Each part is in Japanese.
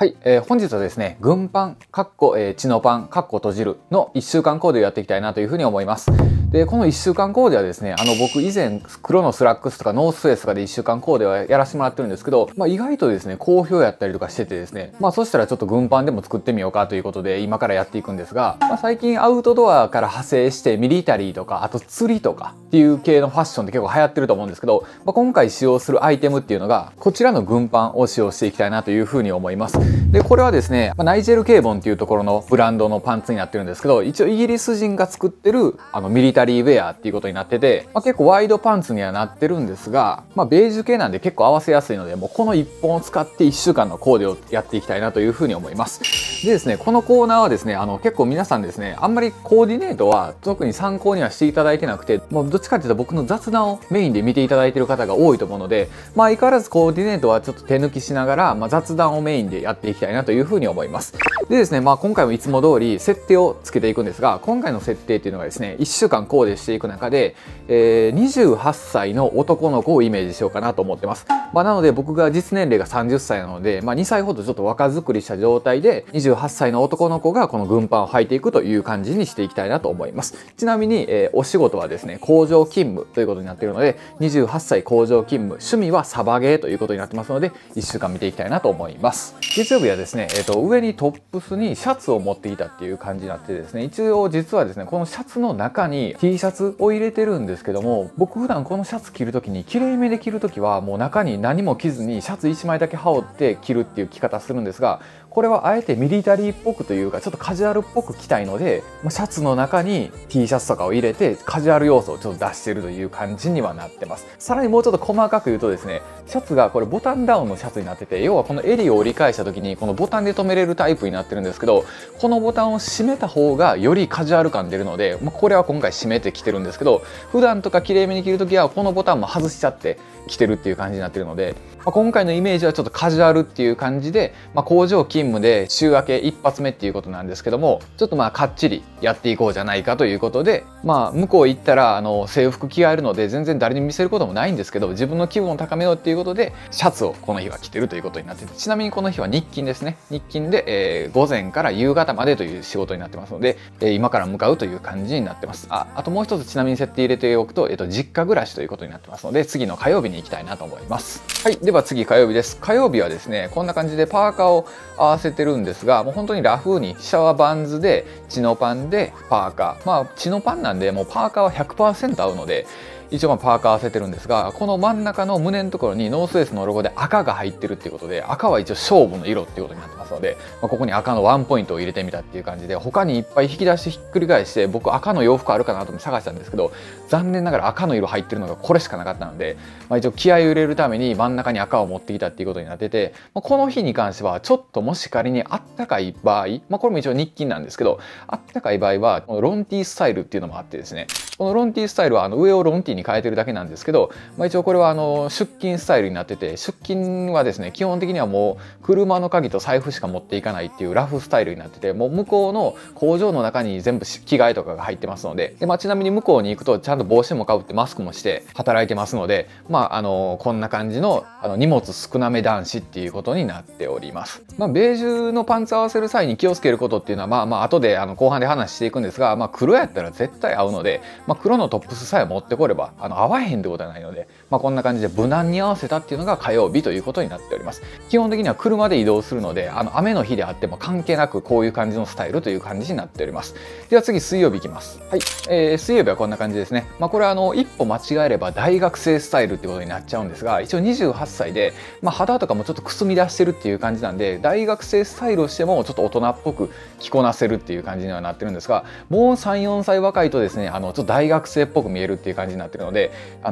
はい、本日はですね、軍パン、かっこ、チノパン、かっこ閉じるの1週間コーデをやっていきたいなというふうに思います。で、この1週間コーデはですね、僕以前、黒のスラックスとかノースウェイスとかで1週間コーデはやらせてもらってるんですけど、まあ意外とですね、好評やったりとかしててですね、まあそしたらちょっと軍パンでも作ってみようかということで、今からやっていくんですが、まあ、最近アウトドアから派生してミリタリーとか、あと釣りとかっていう系のファッションって結構流行ってると思うんですけど、まあ、今回使用するアイテムっていうのが、こちらの軍パンを使用していきたいなというふうに思います。で、これはですね、ナイジェル・ケーボンっていうところのブランドのパンツになってるんですけど、一応イギリス人が作ってるミリタリーウェアっていうことになってて、まあ、結構ワイドパンツにはなってるんですが、まあ、ベージュ系なんで結構合わせやすいので、もうこの1本を使って1週間のコーデをやっていきたいなというふうに思います。でですね、このコーナーはですね、結構皆さんですね、あんまりコーディネートは特に参考にはしていただいてなくて、もうどっちかっていうと僕の雑談をメインで見ていただいてる方が多いと思うので、まあ、相変わらずコーディネートはちょっと手抜きしながら、まあ、雑談をメインでやっていきたいなというふうに思います。でですね、まあ、今回もいつも通り設定をつけていくんですが、今回の設定っていうのがですね、1週間コーデしていく中で、28歳の男の子をイメージしようかなと思ってます。まあ、なので僕が実年齢が30歳なので、まあ、2歳ほどちょっと若作りした状態で、28歳の男の子がこの軍パンを履いていくという感じにしていきたいなと思います。ちなみに、お仕事はですね、工場勤務ということになっているので、28歳工場勤務、趣味はサバゲーということになってますので、1週間見ていきたいなと思います。月曜日はですね、上にトップスにシャツを持っていたっていう感じになってですね、一応実はですね、このシャツの中に T シャツを入れてるんですけども、僕普段このシャツ着るときに、きれいめで着るときはもう中に何も着ずにシャツ1枚だけ羽織って着るっていう着方するんですが、これはあえてミリタリーっぽくというか、ちょっとカジュアルっぽく着たいので、シャツの中に T シャツとかを入れてカジュアル要素をちょっと出してるという感じにはなってます。さらにもうちょっと細かく言うとですね、シャツがこれボタンダウンのシャツになってて、要はこの襟を折り返した時にこのボタンで留めれるタイプになってるんですけど、このボタンを締めた方がよりカジュアル感出るので、これは今回締めて着てるんですけど、普段とかきれいめに着る時はこのボタンも外しちゃって着てるっていう感じになってるので、今回のイメージはちょっとカジュアルっていう感じで、工場勤務で週明け一発目っていうことなんですけども、ちょっとかっちりやっていこうじゃないかということで、向こう行ったら制服着替えるので全然誰に見せることもないんですけど、自分の気分を高めようっていうことでシャツをこの日は着てるということになってて、ちなみにこの日は日勤ですね。日勤で、午前から夕方までという仕事になってますので、今から向かうという感じになってます。あともう一つちなみに設定入れておくと、実家暮らしということになってますので、次の火曜日に行きたいなと思います。はい、では次火曜日です。火曜日はですね、こんな感じでパーカーを合わせてるんですが、もう本当にラフにシャワーバンズでチノパンでパーカー、チノパンなんでもうパーカーは 100% 合うので、一応パーカー合わせてるんですが、この真ん中の胸のところにノースウェイスのロゴで赤が入ってるっていうことで、赤は一応勝負の色っていうことになってますので、ここに赤のワンポイントを入れてみたっていう感じで、他にいっぱい引き出してひっくり返して、僕赤の洋服あるかなとも探したんですけど、残念ながら赤の色入ってるのがこれしかなかったので、一応気合を入れるために真ん中に赤を持ってきたっていうことになってて、この日に関してはちょっともし仮にあったかい場合、これも一応日勤なんですけど、あったかい場合はロンティースタイルっていうのもあってですね、このロンティースタイルは上をロンティーに変えてるだけなんですけど、一応これは出勤スタイルになってて、出勤はですね、基本的にはもう車の鍵と財布しか持っていかないっていうラフスタイルになってて、もう向こうの工場の中に全部着替えとかが入ってますので、で、ちなみに向こうに行くとちゃんと帽子もかぶってマスクもして働いてますので、こんな感じの荷物少なめ男子っていうことになっております。ベージュのパンツ合わせる際に気をつけることっていうのは、後で後半で話していくんですが、黒やったら絶対合うので、黒のトップスさえ持ってこれば合わへんってことはないので、こんな感じで無難に合わせたっていうのが火曜日ということになっております。基本的には車で移動するので、雨の日であっても関係なくこういう感じのスタイルという感じになっております。では次水曜日いきます。はい、水曜日はこんな感じですね。これは一歩間違えれば大学生スタイルってことになっちゃうんですが、一応28歳で、肌とかもちょっとくすみ出してるっていう感じなんで、大学生スタイルをしてもちょっと大人っぽく着こなせるっていう感じにはなってるんですが、もう 3,4 歳若いとですね、ちょっと大学生っぽく見えるっていう感じになってるので、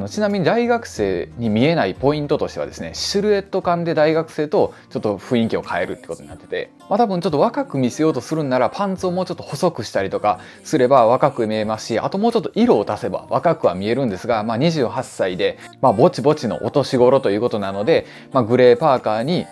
ちなみに大学生に見えないポイントとしてはですね、シルエット感で大学生とちょっと雰囲気を変えるってことになってて、多分ちょっと若く見せようとするんならパンツをもうちょっと細くしたりとかすれば若く見えますし、あともうちょっと色を足せば若くは見えるんですが、28歳で、ぼちぼちのお年頃ということなので、グレーパーカーに、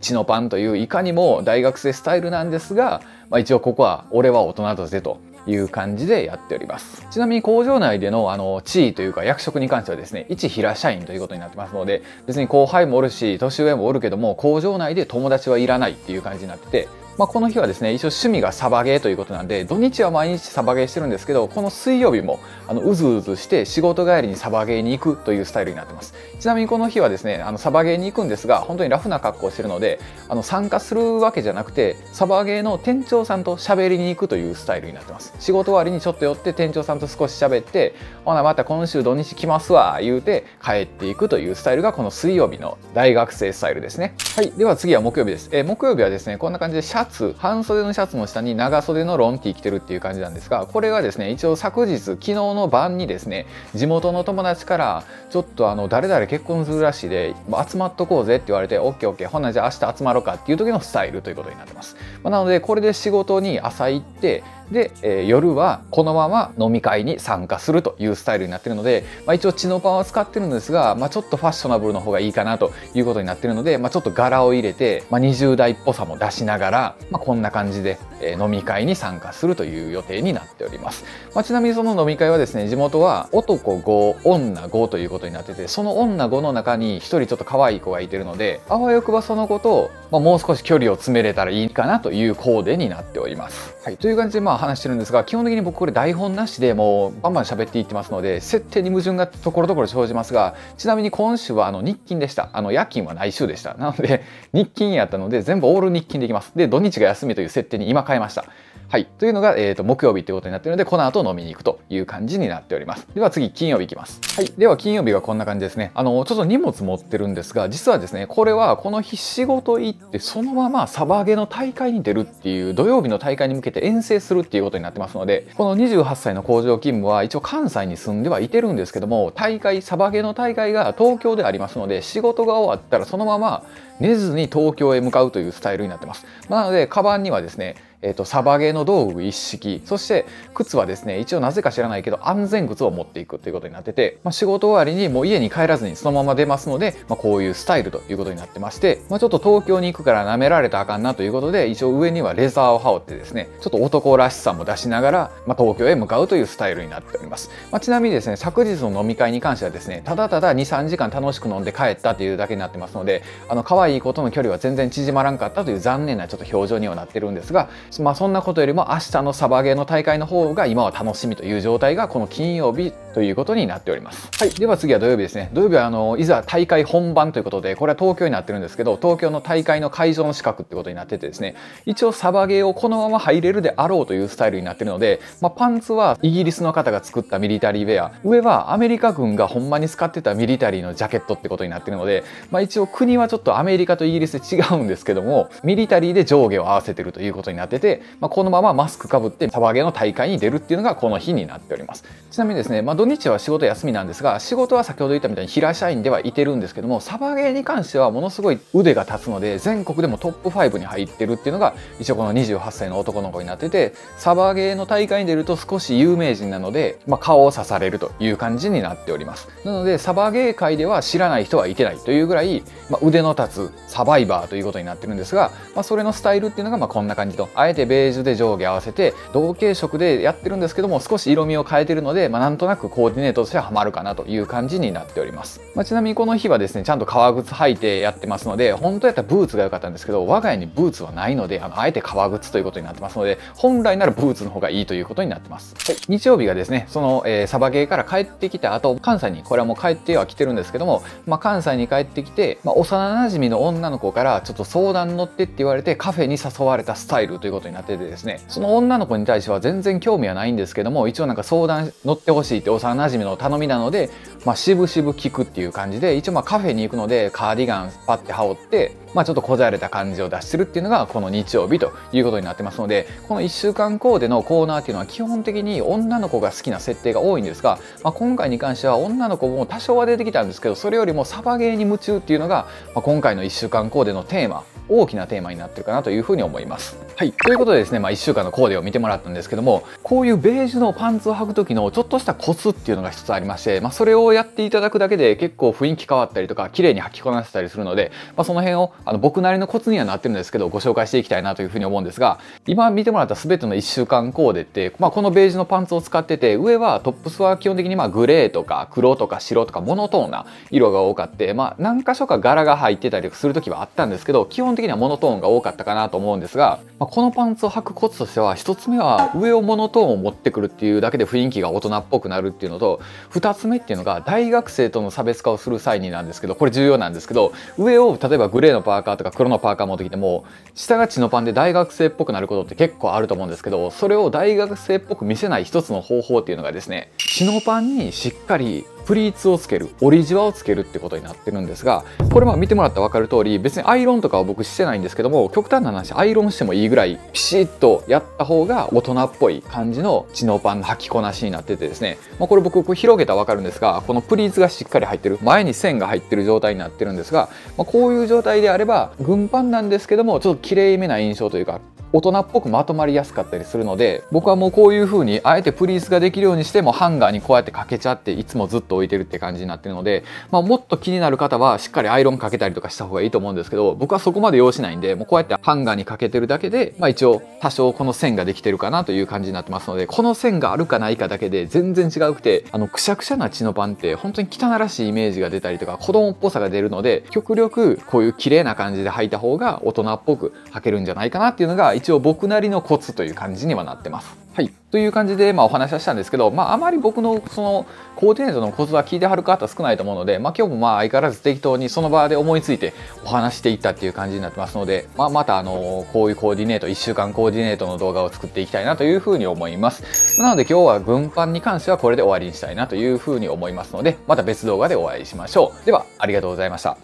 チノパンといういかにも大学生スタイルなんですが、一応ここは俺は大人としてと。いう感じでやっております。ちなみに工場内での地位というか役職に関してはですね、一平社員ということになってますので、別に後輩もおるし年上もおるけども工場内で友達はいらないっていう感じになってて、まあこの日はですね、一応趣味がサバゲーということなんで、土日は毎日サバゲーしてるんですけど、この水曜日もうずうずして仕事帰りにサバゲーに行くというスタイルになってます。ちなみにこの日はですね、サバゲーに行くんですが、本当にラフな格好をしてるので参加するわけじゃなくて、サバゲーの店長さんと喋りに行くというスタイルになってます。仕事終わりにちょっと寄って店長さんと少し喋って、ほなまた今週土日来ますわ言うて帰っていくというスタイルがこの水曜日の大学生スタイルですね。はい、では次は木曜日です。木曜日はですね、こんな感じでシャツ、半袖のシャツの下に長袖のロンティー着てるっていう感じなんですが、これがですね、一応昨日昨日の晩にですね、地元の友達からちょっと誰々結婚するらしいで集まっとこうぜって言われて、 OKOK ほんなじゃあ明日集まろうかっていう時のスタイルということになってます。なのでこれで仕事に朝行って、で、夜はこのまま飲み会に参加するというスタイルになってるので、一応チノパンは使ってるんですが、ちょっとファッショナブルの方がいいかなということになってるので、ちょっと柄を入れて、20代っぽさも出しながら、こんな感じで飲み会に参加するという予定になっております。ちなみにその飲み会はですね、地元は男5女5ということになってて、その女5の中に1人ちょっと可愛い子がいてるので、あわよくばその子と、もう少し距離を詰めれたらいいかなというコーデになっております、はい、という感じで話してるんですが、基本的に僕これ台本なしでもうバンバン喋っていってますので、設定に矛盾がところどころ生じますが、ちなみに今週は日勤でした。夜勤は来週でした。なので日勤やったので全部オール日勤できます。で土日が休みという設定に今変えました。はい、というのが、木曜日ということになっているので、この後飲みに行くという感じになっております。では次金曜日いきます。はい、では金曜日がこんな感じですね。ちょっと荷物持ってるんですが、実はですね、これはこの日仕事行ってそのままサバゲの大会に出るっていう、土曜日の大会に向けて遠征するっていうことになってますので、この28歳の工場勤務は一応関西に住んではいてるんですけども、大会サバゲの大会が東京でありますので、仕事が終わったらそのまま寝ずに東京へ向かうというスタイルになってます。なのでカバンにはですね、サバゲーの道具一式、そして靴はですね、一応なぜか知らないけど安全靴を持っていくということになってて、仕事終わりにもう家に帰らずにそのまま出ますので、こういうスタイルということになってまして、ちょっと東京に行くからなめられたらあかんなということで、一応上にはレザーを羽織ってですね、ちょっと男らしさも出しながら、東京へ向かうというスタイルになっております。ちなみにですね、昨日の飲み会に関してはですね、ただただ 2,3 時間楽しく飲んで帰ったというだけになってますので、可愛い子との距離は全然縮まらんかったという残念なちょっと表情にはなってるんですが、そんなことよりも明日のサバゲーの大会の方が今は楽しみという状態がこの金曜日ということになっております。はい、では次は土曜日ですね。土曜日はいざ大会本番ということで、これは東京になってるんですけど、東京の大会の会場の近くってことになっててですね、一応サバゲーをこのまま入れるであろうというスタイルになってるので、パンツはイギリスの方が作ったミリタリーウェア、上はアメリカ軍がほんまに使ってたミリタリーのジャケットってことになってるので、一応国はちょっとアメリカとイギリスで違うんですけども、ミリタリーで上下を合わせてるということになってて、このままマスクかぶってサバゲーの大会に出るっていうのがこの日になっております。ちなみにですね、土日は仕事休みなんですが、仕事は先ほど言ったみたいに平社員ではいてるんですけども、サバゲーに関してはものすごい腕が立つので、全国でもトップ5に入ってるっていうのが一応この28歳の男の子になってて、サバゲーの大会に出ると少し有名人なので、顔を刺されるという感じになっております。なのでサバゲー界では知らない人はいてないというぐらい、腕の立つサバイバーということになってるんですが、それのスタイルっていうのがこんな感じと、あえてベージュで上下合わせて同系色でやってるんですけども、少し色味を変えてるので、なんとなくコーディネートとしてはハマるかなという感じになっております。ちなみにこの日はですね、ちゃんと革靴履いてやってますので、本当やったらブーツが良かったんですけど、我が家にブーツはないので、あえて革靴ということになってますので、本来ならブーツの方がいいということになってます。はい、日曜日がですね、その、サバゲーから帰ってきた後、関西にこれはもう帰っては来てるんですけども、関西に帰ってきて、幼馴染の女の子からちょっと相談乗ってって言われてカフェに誘われたスタイルということになっててですね、その女の子に対しては全然興味はないんですけども、一応なんか相談乗ってほしいって幼馴染の頼みなので、しぶしぶ聞くっていう感じで、一応カフェに行くのでカーディガンパッて羽織って、ちょっとこじゃれた感じを出してるっていうのがこの日曜日ということになってますので、この1週間コーデのコーナーっていうのは基本的に女の子が好きな設定が多いんですが、今回に関しては女の子も多少は出てきたんですけど、それよりもサバゲーに夢中っていうのが、今回の1週間コーデのテーマ大きなテーマになってるかなというふうに思います。はい、ということでですね、1週間のコーデを見てもらったんですけども、こういうベージュのパンツを履く時のちょっとしたコツっていうのが一つありまして、それをやっていただくだけで結構雰囲気変わったりとか綺麗に履きこなせたりするので、その辺を僕なりのコツにはなってるんですけどご紹介していきたいなというふうに思うんですが、今見てもらった全ての1週間コーデって、このベージュのパンツを使ってて、上はトップスは基本的にグレーとか黒とか白とかモノトーンな色が多かって、何箇所か柄が入ってたりする時はあったんですけど、基本的にはモノトーンが多かったかなと思うんですが、このパンツを履くコツとしては、1つ目は上をモノトーンを持ってくるっていうだけで雰囲気が大人っぽくなるっていうのと、2つ目っていうのが大学生との差別化をする際になんですけど、これ重要なんですけど、上を例えばグレーのパーカーとか黒のパーカー持ってきても下がチノパンで大学生っぽくなることって結構あると思うんですけど、それを大学生っぽく見せない一つの方法っていうのがですね、チノパンにしっかりプリーツをつける、折りじわをつけるってことになってるんですが、これ見てもらったら分かる通り、別にアイロンとかは僕してないんですけども、極端な話アイロンしてもいいぐらいピシッとやった方が大人っぽい感じのチノパンの履きこなしになっててですね、これ僕広げたら分かるんですが、このプリーツがしっかり入ってる、前に線が入ってる状態になってるんですが、こういう状態であれば軍パンなんですけどもちょっときれいめな印象というか大人っぽくまとまりやすかったりするので、僕はもうこういう風にあえてプリースができるようにして、ハンガーにこうやってかけちゃっていつもずっと置いてるって感じになってるので、もっと気になる方はしっかりアイロンかけたりとかした方がいいと思うんですけど、僕はそこまで用しないんで、もうこうやってハンガーにかけてるだけで、一応多少この線ができてるかなという感じになってますので、この線があるかないかだけで全然違うくて、くしゃくしゃなチノパンって本当に汚らしいイメージが出たりとか子供っぽさが出るので、極力こういう綺麗な感じで履いた方が大人っぽく履けるんじゃないかなっていうのが一応僕なりのコツという感じにはなってます。はい、という感じでお話はしたんですけど、あまり僕のそのコーディネートのコツは聞いてはる方少ないと思うので、今日も相変わらず適当にその場で思いついてお話していったっていう感じになってますので、またこういうコーディネート、1週間コーディネートの動画を作っていきたいなというふうに思います。なので今日は軍パンに関してはこれで終わりにしたいなというふうに思いますので、また別動画でお会いしましょう。ではありがとうございました。